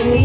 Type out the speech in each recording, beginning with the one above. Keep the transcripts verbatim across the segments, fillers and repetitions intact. Terima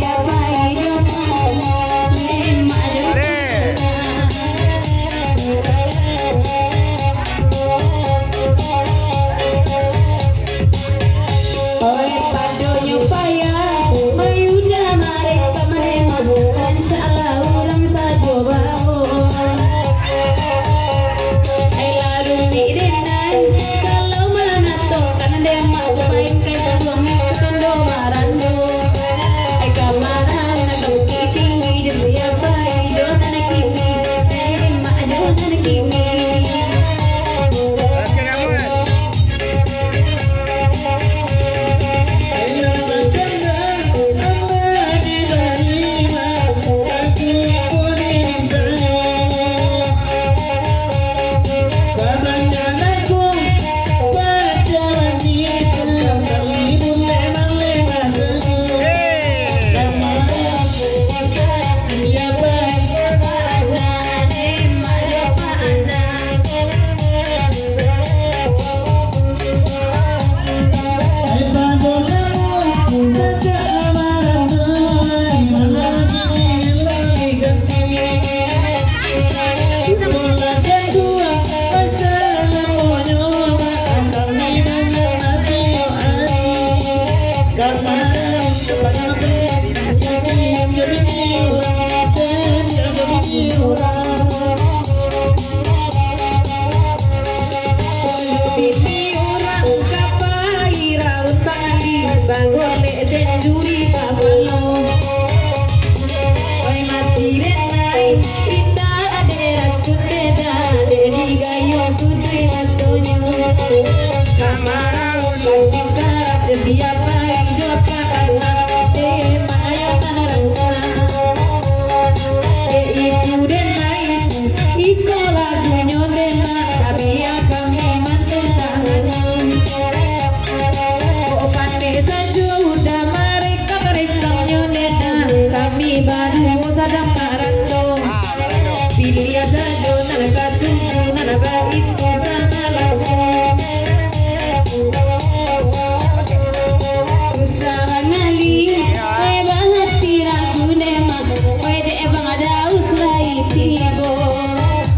kasih.